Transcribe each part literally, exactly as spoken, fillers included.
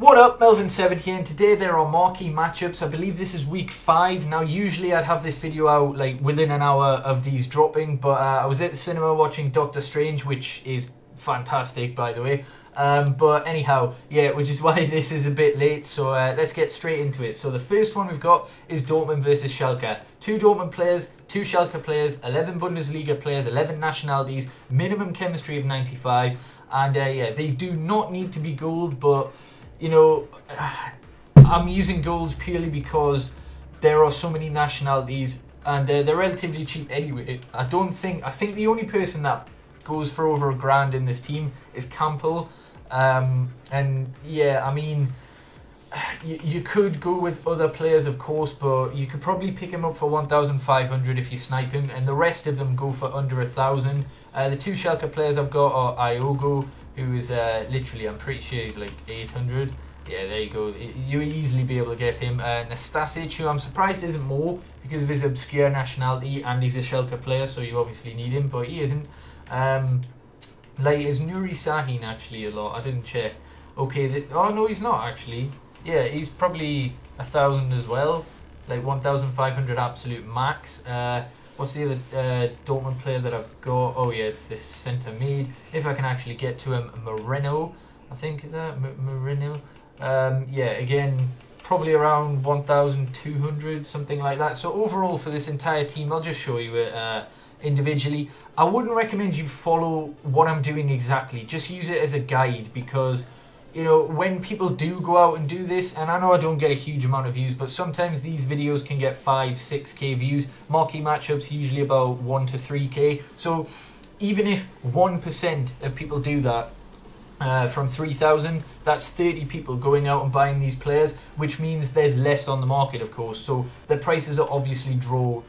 What up, Melvin seven here, and today there are marquee matchups. I believe this is week five. Now, usually I'd have this video out like within an hour of these dropping, but uh, I was at the cinema watching Doctor Strange, which is fantastic, by the way. Um, but anyhow, yeah, which is why this is a bit late, so uh, let's get straight into it. So the first one we've got is Dortmund versus Schalke. Two Dortmund players, two Schalke players, eleven Bundesliga players, eleven nationalities, minimum chemistry of ninety-five, and uh, yeah, they do not need to be goaled, but... You know, I'm using goals purely because there are so many nationalities and uh, they're relatively cheap anyway. I don't think, I think the only person that goes for over a grand in this team is Campbell. Um, and yeah, I mean, you, you could go with other players, of course, but you could probably pick him up for one thousand five hundred if you snipe him, and the rest of them go for under a thousand. Uh, the two Schalke players I've got are Iogo, who is uh, literally, I'm pretty sure he's like eight hundred. Yeah, there you go. You'll easily be able to get him. Uh, Nastasic, who I'm surprised isn't more because of his obscure nationality, and he's a Schalke player, so you obviously need him, but he isn't. Um, like, is Nuri Sahin actually a lot? I didn't check. Okay, the, oh no, he's not actually. Yeah, he's probably a thousand as well. Like one thousand five hundred absolute max. Uh, What's the other uh, Dortmund player that I've got? Oh yeah, it's this centre mid. If I can actually get to him, Moreno, I think is that M Moreno. Um, yeah, again, probably around one thousand two hundred, something like that. So overall for this entire team, I'll just show you it uh, individually. I wouldn't recommend you follow what I'm doing exactly. Just use it as a guide because, you know, when people do go out and do this, and I know I don't get a huge amount of views, but sometimes these videos can get five, six K views. Marquee matchups usually about one to three K. So even if one percent of people do that uh, from three thousand, that's thirty people going out and buying these players, which means there's less on the market, of course. So the prices are obviously draw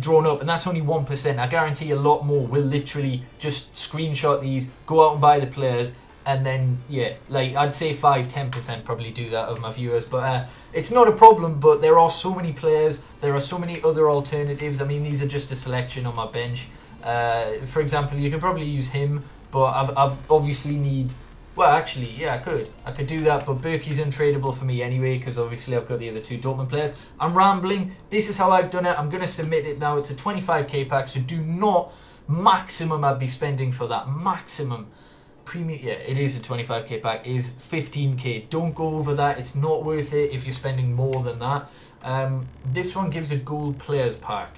drawn up, and that's only one percent. I guarantee a lot more will literally just screenshot these, go out and buy the players, and then, yeah, like I'd say five to ten percent probably do that of my viewers. But uh, it's not a problem, but there are so many players. There are so many other alternatives. I mean, these are just a selection on my bench. Uh, for example, you could probably use him, but I've, I've obviously need... Well, actually, yeah, I could. I could do that, but Berkey's untradeable for me anyway because obviously I've got the other two Dortmund players. I'm rambling. This is how I've done it. I'm going to submit it now. It's a twenty-five K pack, so do not... Maximum I'd be spending for that. Maximum. Premium, yeah, it is a twenty-five K pack, is fifteen K. Don't go over that, it's not worth it if you're spending more than that. Um, this one gives a gold players pack,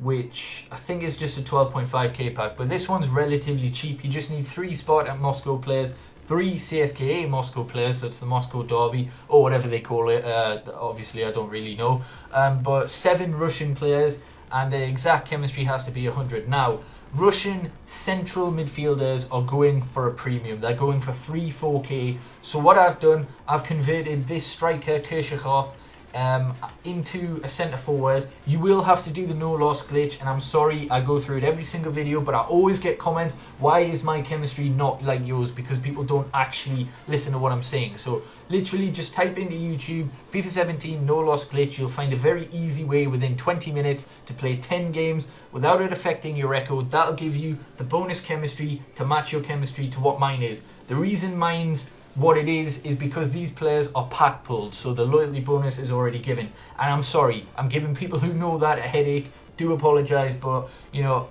which I think is just a twelve point five K pack, but this one's relatively cheap. You just need three spot at Moscow players, three C S K A Moscow players, so it's the Moscow Derby, or whatever they call it, uh, obviously I don't really know, um, but seven Russian players, and the exact chemistry has to be one hundred. Now, Russian central midfielders are going for a premium. They're going for three, four K. So what I've done, I've converted this striker, Kirshikov, um, into a centre forward. You will have to do the no-loss glitch, and I'm sorry I go through it every single video, but I always get comments, why is my chemistry not like yours? Because people don't actually listen to what I'm saying. So literally just type into YouTube, FIFA seventeen no-loss glitch. You'll find a very easy way within twenty minutes to play ten games without it affecting your record. That'll give you the bonus chemistry to match your chemistry to what mine is. The reason mine's what it is, is because these players are pack pulled, so the loyalty bonus is already given. And I'm sorry, I'm giving people who know that a headache. Do apologise, but, you know,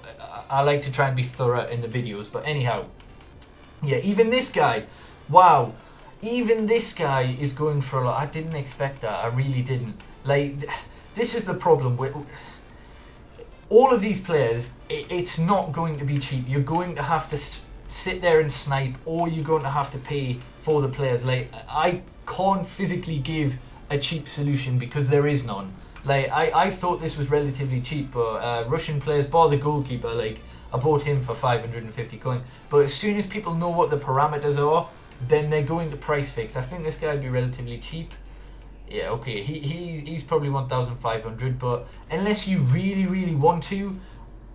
I like to try and be thorough in the videos. But anyhow, yeah, even this guy, wow, even this guy is going for a lot. I didn't expect that, I really didn't. Like, this is the problem with... all of these players, it's not going to be cheap. You're going to have to sit there and snipe, or you're going to have to pay for the players. Like, I can't physically give a cheap solution because there is none. Like, I, I thought this was relatively cheap, but uh, Russian players, bar the goalkeeper, like, I bought him for five hundred fifty coins. But as soon as people know what the parameters are, then they're going to price fix. I think this guy would be relatively cheap. Yeah, okay, he, he he's probably one thousand five hundred, but unless you really, really want to,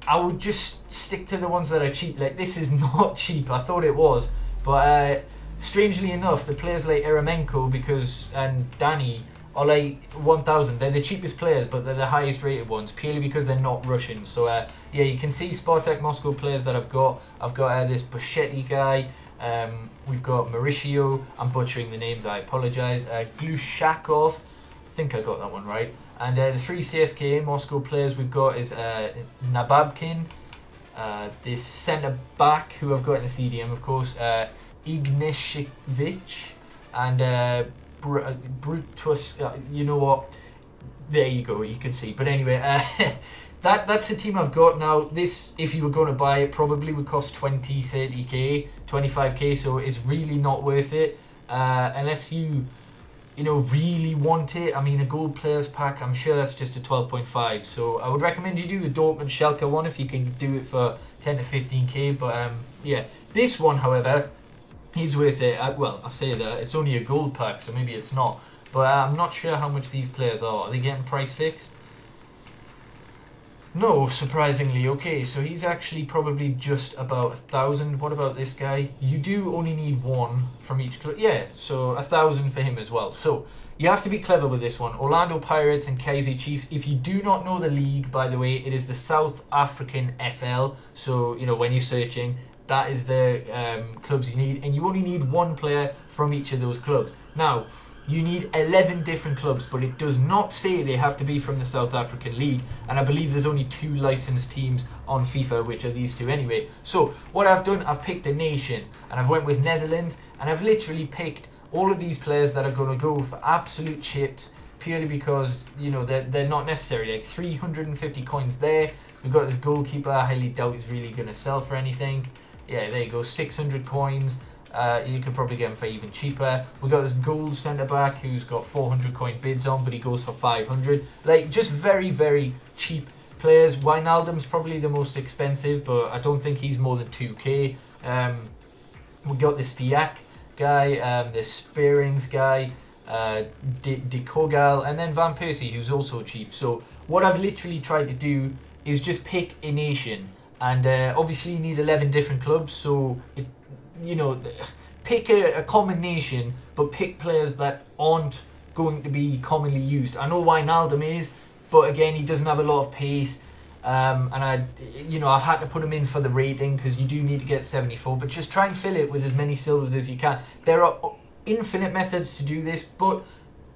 I would just stick to the ones that are cheap. Like, this is not cheap. I thought it was. But, uh, strangely enough, the players like Eremenko because and Danny are like one thousand. They're the cheapest players, but they're the highest rated ones, purely because they're not Russian. So, uh, yeah, you can see Spartak Moscow players that I've got. I've got uh, this Boschetti guy. Um, we've got Mauricio, I'm butchering the names, I apologise, uh, Glushakov, I think I got that one right. And uh, the three C S K A Moscow players we've got is uh, Nababkin, uh, the centre-back who I've got in the C D M of course, uh, Ignishevich, and uh, Br uh, Brutus, uh, you know what, there you go, you can see. But anyway, uh, that that's the team I've got now. This, if you were going to buy it, probably would cost twenty, thirty K, twenty-five K, so it's really not worth it, uh, unless you... you know, really want it. I mean, a gold players pack, I'm sure that's just a twelve point five, so I would recommend you do the Dortmund Schalke one if you can do it for ten to fifteen K, but um, yeah, this one however is worth it. I, well, I say that, it's only a gold pack, so maybe it's not, but uh, I'm not sure how much these players are. Are they getting price fixed? No, surprisingly. Okay, so he's actually probably just about a thousand. What about this guy? You do only need one from each club. Yeah, so a thousand for him as well. So you have to be clever with this one. Orlando Pirates and Kaiser Chiefs. If you do not know the league, by the way, it is the South African F L. So, you know, when you're searching, that is the um, clubs you need. And you only need one player from each of those clubs. Now, you need eleven different clubs, but it does not say they have to be from the South African League. And I believe there's only two licensed teams on FIFA, which are these two anyway. So what I've done, I've picked a nation, and I've went with Netherlands, and I've literally picked all of these players that are going to go for absolute chips, purely because, you know, they're, they're not necessary. Like three hundred fifty coins there. We've got this goalkeeper, I highly doubt he's really going to sell for anything. Yeah, there you go, six hundred coins. Uh, you could probably get him for even cheaper. We've got this gold centre-back who's got four hundred coin bids on, but he goes for five hundred. Like, just very, very cheap players. Wijnaldum's probably the most expensive, but I don't think he's more than two K. Um, we got this Fiak guy, um, this Spearings guy, uh, De, De Kogal, and then Van Persie, who's also cheap. So what I've literally tried to do is just pick a nation. And uh, obviously you need eleven different clubs, so it... you know, pick a, a common nation, but pick players that aren't going to be commonly used. I know Wijnaldum is, but again, he doesn't have a lot of pace. Um, and I, you know, I've had to put him in for the rating because you do need to get seventy-four. But just try and fill it with as many silvers as you can. There are infinite methods to do this, but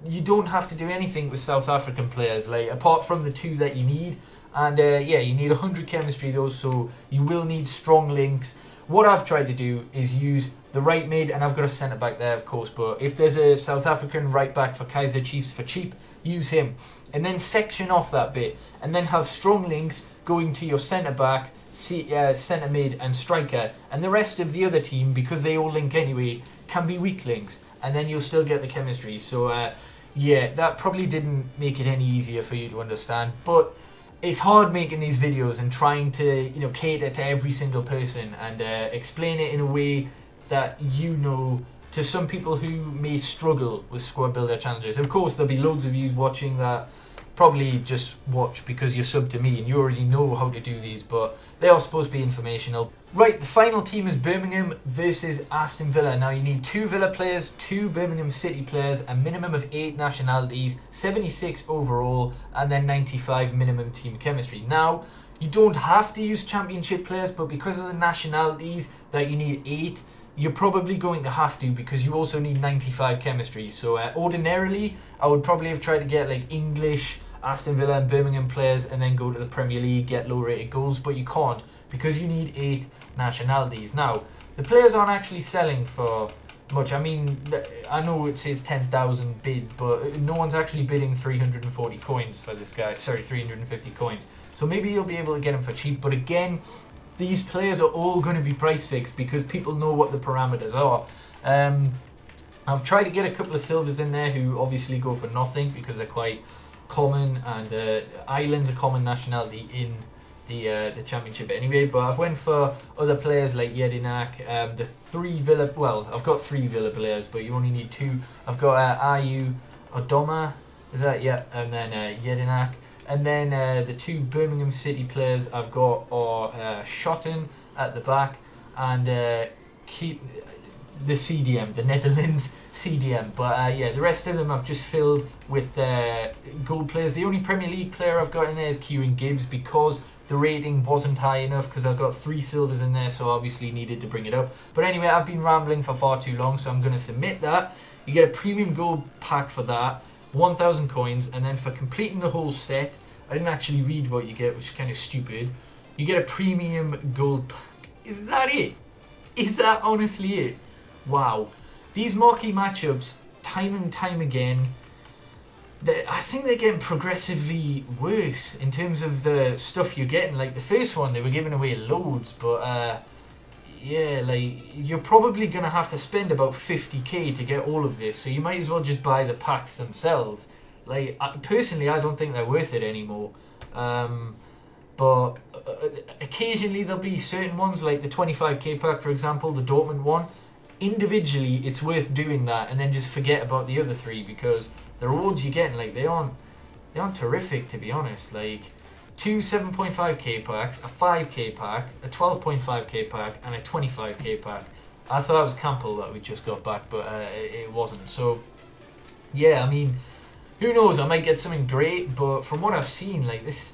you don't have to do anything with South African players, like apart from the two that you need. And uh, yeah, you need one hundred chemistry though, so you will need strong links. What I've tried to do is use the right mid, and I've got a centre-back there, of course, but if there's a South African right-back for Kaiser Chiefs for cheap, use him. And then section off that bit, and then have strong links going to your centre-back, centre-mid and striker, and the rest of the other team, because they all link anyway, can be weak links, and then you'll still get the chemistry. So, uh, yeah, that probably didn't make it any easier for you to understand, but... it's hard making these videos and trying to, you know, cater to every single person and uh, explain it in a way that, you know, to some people who may struggle with squad builder challenges. Of course, there'll be loads of you watching that probably just watch because you're sub to me and you already know how to do these, but they are supposed to be informational. Right, the final team is Birmingham versus Aston Villa. Now you need two Villa players, two Birmingham City players, a minimum of eight nationalities, seventy-six overall, and then ninety-five minimum team chemistry. Now, you don't have to use championship players, but because of the nationalities that you need eight, you're probably going to have to because you also need ninety-five chemistry. So uh, ordinarily, I would probably have tried to get like English, Aston Villa and Birmingham players and then go to the Premier League, get low rated goals, but you can't because you need eight nationalities. Now, the players aren't actually selling for much. I mean, I know it says ten thousand bid, but no one's actually bidding three hundred forty coins for this guy. Sorry, three hundred fifty coins. So maybe you'll be able to get him for cheap, but again, these players are all going to be price fixed because people know what the parameters are. Um, I've tried to get a couple of silvers in there who obviously go for nothing because they're quite... common, and uh, Ireland's a common nationality in the uh, the championship anyway, but I've went for other players like Yedinak, um, the three Villa, well, I've got three Villa players, but you only need two. I've got uh, Ayu Odoma, is that, yeah, and then uh, Yedinak, and then uh, the two Birmingham City players I've got are uh, Shotton at the back, and uh, keep the C D M, the Netherlands C D M, but uh, yeah, the rest of them I've just filled with uh, gold players. The only Premier League player I've got in there is Kieran Gibbs because The rating wasn't high enough because I got three silvers in there, so obviously needed to bring it up. But anyway, I've been rambling for far too long, so I'm going to submit that. You get a premium gold pack for that, one thousand coins, and then for completing the whole set, I didn't actually read what you get, which is kind of stupid. You get a premium gold pack. Is that it? Is that honestly it? Wow. These marquee matchups, time and time again, I think they're getting progressively worse in terms of the stuff you're getting. Like the first one, they were giving away loads, but uh, yeah, like you're probably going to have to spend about fifty K to get all of this, so you might as well just buy the packs themselves. Like, I, personally, I don't think they're worth it anymore. Um, but uh, occasionally there'll be certain ones, like the twenty-five K pack, for example, the Dortmund one. Individually, it's worth doing that, and then just forget about the other three, because the rewards you're getting, like, they aren't they aren't terrific, to be honest. Like, two seven point five K packs, a five K pack, a twelve point five K pack, and a twenty-five K pack. I thought it was Campbell that we just got back, but uh, it wasn't. So, yeah, I mean, who knows? I might get something great, but from what I've seen, like, this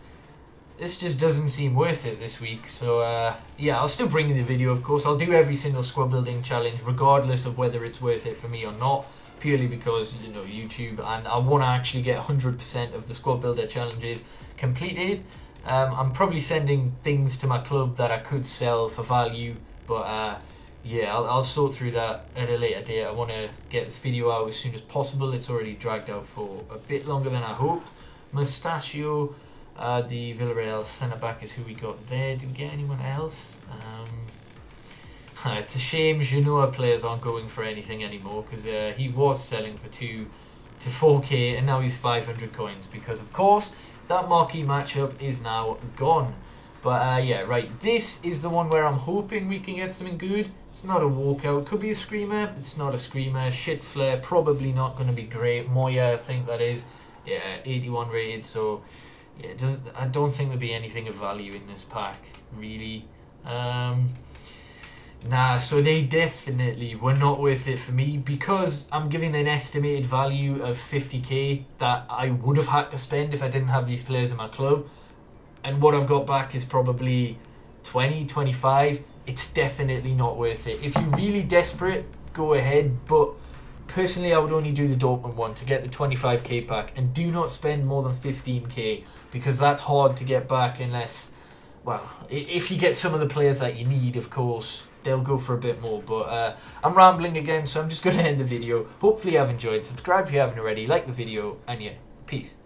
this just doesn't seem worth it this week. So, uh, yeah, I'll still bring you the video, of course. I'll do every single squad building challenge, regardless of whether it's worth it for me or not. Purely because, you know, YouTube, and I want to actually get one hundred percent of the squad builder challenges completed. Um, I'm probably sending things to my club that I could sell for value, but uh, yeah, I'll, I'll sort through that at a later date. I want to get this video out as soon as possible. It's already dragged out for a bit longer than I hoped. Mustachio, uh, the Villarreal centre-back is who we got there. Did we get anyone else? Um, It's a shame Genoa players aren't going for anything anymore, because uh, he was selling for two to four K and now he's five hundred coins, because of course that marquee matchup is now gone. But uh, yeah, right, this is the one where I'm hoping we can get something good. It's not a walkout, could be a screamer, it's not a screamer. Shit flare, probably not going to be great. Moya, I think that is, yeah, eighty-one rated, so yeah, it doesn't, I don't think there'll be anything of value in this pack, really. Um... Nah, so they definitely were not worth it for me, because I'm giving an estimated value of fifty K that I would have had to spend if I didn't have these players in my club. And what I've got back is probably twenty, twenty-five. It's definitely not worth it. If you're really desperate, go ahead. But personally, I would only do the Dortmund one to get the twenty-five K pack. And do not spend more than fifteen K, because that's hard to get back unless... Well, if you get some of the players that you need, of course... they'll go for a bit more, but uh, I'm rambling again, so I'm just going to end the video. Hopefully, you have enjoyed. Subscribe if you haven't already, like the video, and yeah, peace.